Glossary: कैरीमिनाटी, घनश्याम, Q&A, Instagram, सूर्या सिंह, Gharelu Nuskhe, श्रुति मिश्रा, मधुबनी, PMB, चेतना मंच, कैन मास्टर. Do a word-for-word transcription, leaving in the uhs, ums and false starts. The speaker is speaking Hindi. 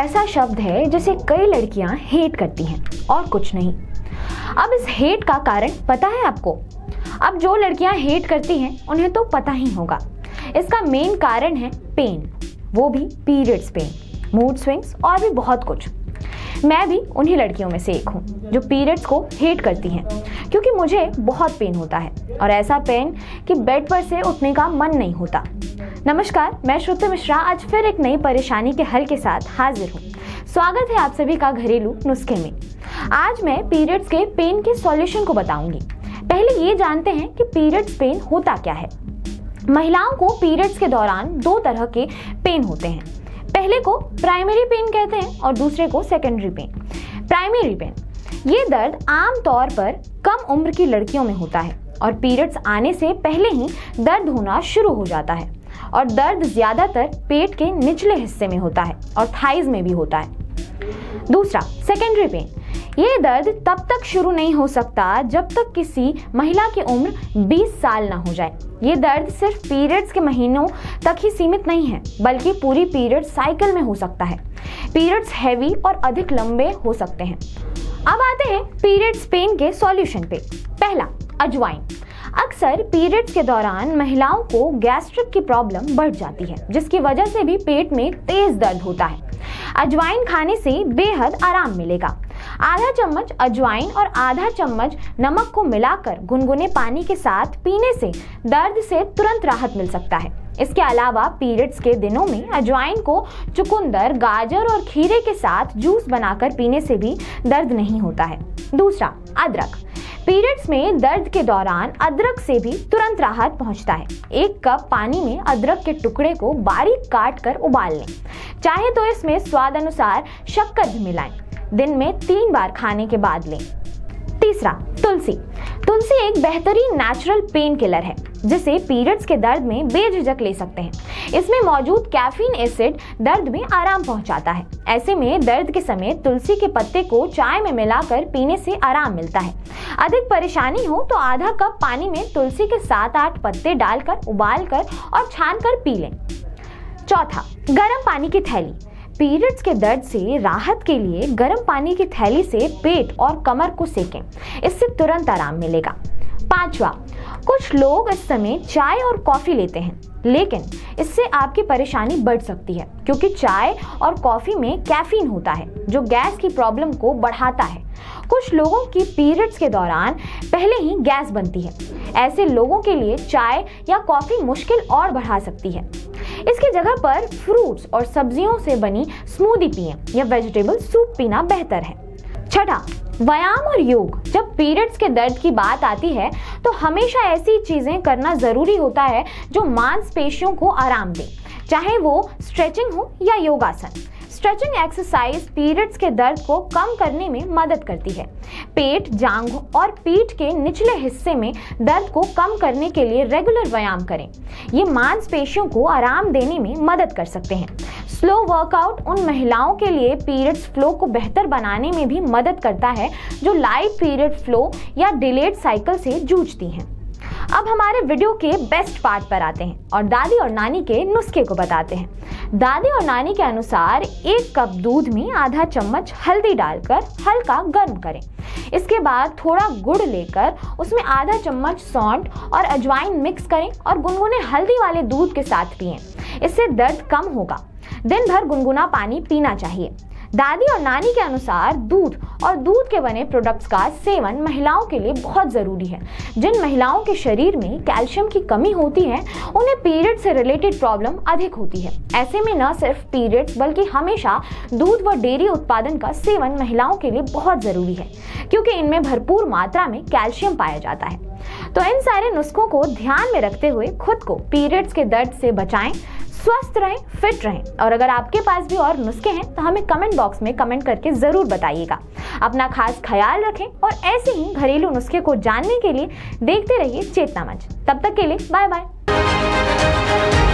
ऐसा शब्द है जिसे कई लड़कियां हेट करती हैं और कुछ नहीं। अब इस हेट का कारण पता है आपको? अब जो लड़कियां हेट करती हैं उन्हें तो पता ही होगा। इसका मेन कारण है पेन, वो भी पीरियड्स पेन, मूड स्विंग्स और भी बहुत कुछ। मैं भी उन्हीं लड़कियों में से एक हूँ जो पीरियड्स को हेट करती हैं, क्योंकि मुझे बहुत पेन होता है और ऐसा पेन कि बेड पर से उठने का मन नहीं होता। नमस्कार, मैं श्रुति मिश्रा आज फिर एक नई परेशानी के हल के साथ हाजिर हूँ। स्वागत है आप सभी का घरेलू नुस्खे में। आज मैं पीरियड्स के पेन के सॉल्यूशन को बताऊंगी। पहले ये जानते हैं कि पीरियड्स पेन होता क्या है। महिलाओं को पीरियड्स के दौरान दो तरह के पेन होते हैं। पहले को प्राइमरी पेन कहते हैं और दूसरे को सेकेंडरी पेन। प्राइमरी पेन, ये दर्द आमतौर पर कम उम्र की लड़कियों में होता है और पीरियड्स आने से पहले ही दर्द होना शुरू हो जाता है और दर्द ज़्यादातर पेट के निचले हिस्से में होता है और थाइज में भी होता है। दूसरा, सेकेंडरी पेन, ये दर्द तब तक शुरू नहीं हो सकता जब तक किसी महिला की उम्र बीस साल ना हो जाए। ये दर्द सिर्फ पीरियड्स के महीनों तक ही सीमित नहीं है, बल्कि पूरी पीरियड साइकिल में हो सकता है। पीरियड्स हैवी और अधिक लंबे हो सकते हैं। अब आते हैं पीरियड्स पेन के सॉल्यूशन पे। पहला, अजवाइन। अक्सर पीरियड्स के दौरान महिलाओं को गैस्ट्रिक की प्रॉब्लम बढ़ जाती है, जिसकी वजह से भी पेट में तेज दर्द होता है। अजवाइन खाने से बेहद आराम मिलेगा। आधा चम्मच अजवाइन और आधा चम्मच नमक को मिलाकर गुनगुने पानी के साथ पीने से दर्द से तुरंत राहत मिल सकता है। इसके अलावा पीरियड्स के दिनों में अजवाइन को चुकंदर, गाजर और खीरे के साथ जूस बनाकर पीने से भी दर्द नहीं होता है। दूसरा, अदरक। पीरियड्स में दर्द के दौरान अदरक से भी तुरंत राहत पहुंचता है। एक कप पानी में अदरक के टुकड़े को बारीक काट कर उबाल लें, चाहे तो इसमें स्वाद अनुसार शक्कर भी मिलाएं। दिन में तीन बार खाने के बाद लें। तीसरा, तुलसी। तुलसी एक बेहतरीन नेचुरल पेन किलर है, जिसे पीरियड्स के दर्द में बेझिझक ले सकते हैं। इसमें मौजूद कैफीन एसिड दर्द में आराम पहुंचाता है। ऐसे में दर्द के समय तुलसी के पत्ते को चाय में मिलाकर पीने से आराम मिलता है। अधिक परेशानी हो तो आधा कप पानी में तुलसी के सात आठ पत्ते डालकर उबाल कर और छान कर पी लें। चौथा, गर्म पानी की थैली। पीरियड्स के दर्द से राहत के लिए गर्म पानी की थैली से पेट और कमर को सेकें, इससे तुरंत आराम मिलेगा। पांचवा, कुछ लोग इस समय चाय और कॉफ़ी लेते हैं, लेकिन इससे आपकी परेशानी बढ़ सकती है, क्योंकि चाय और कॉफ़ी में कैफीन होता है जो गैस की प्रॉब्लम को बढ़ाता है। कुछ लोगों की पीरियड्स के दौरान पहले ही गैस बनती है। ऐसे लोगों के लिए चाय या कॉफ़ी मुश्किल और बढ़ा सकती है। इसकी जगह पर फ्रूट्स और सब्जियों से बनी स्मूदी पिएं या वेजिटेबल सूप पीना बेहतर है। छठा, व्यायाम और योग। जब पीरियड्स के दर्द की बात आती है तो हमेशा ऐसी चीज़ें करना ज़रूरी होता है जो मांसपेशियों को आराम दें, चाहे वो स्ट्रेचिंग हो या योगासन। स्ट्रेचिंग एक्सरसाइज पीरियड्स के दर्द को कम करने में मदद करती है। पेट, जांघ और पीठ के निचले हिस्से में दर्द को कम करने के लिए रेगुलर व्यायाम करें। ये मांसपेशियों को आराम देने में मदद कर सकते हैं। स्लो वर्कआउट उन महिलाओं के लिए पीरियड्स फ्लो को बेहतर बनाने में भी मदद करता है जो लाइट पीरियड फ्लो या डिलेड साइकिल से जूझती हैं। अब हमारे वीडियो के बेस्ट पार्ट पर आते हैं और दादी और नानी के नुस्खे को बताते हैं। दादी और नानी के अनुसार एक कप दूध में आधा चम्मच हल्दी डालकर हल्का गर्म करें। इसके बाद थोड़ा गुड़ लेकर उसमें आधा चम्मच सौंठ और अजवाइन मिक्स करें और गुनगुने हल्दी वाले दूध के साथ पिएं। इससे दर्द कम होगा। दिन भर गुनगुना पानी पीना चाहिए। दादी और नानी के अनुसार दूध और दूध के बने प्रोडक्ट्स का सेवन महिलाओं के लिए बहुत ज़रूरी है। जिन महिलाओं के शरीर में कैल्शियम की कमी होती है उन्हें पीरियड से रिलेटेड प्रॉब्लम अधिक होती है। ऐसे में न सिर्फ पीरियड्स बल्कि हमेशा दूध व डेयरी उत्पादन का सेवन महिलाओं के लिए बहुत ज़रूरी है, क्योंकि इनमें भरपूर मात्रा में कैल्शियम पाया जाता है। तो इन सारे नुस्खों को ध्यान में रखते हुए खुद को पीरियड्स के दर्द से बचाएं, स्वस्थ रहें, फिट रहें। और अगर आपके पास भी और नुस्खे हैं तो हमें कमेंट बॉक्स में कमेंट करके ज़रूर बताइएगा। अपना खास ख्याल रखें और ऐसे ही घरेलू नुस्खे को जानने के लिए देखते रहिए चेतना मंच। तब तक के लिए बाय बाय।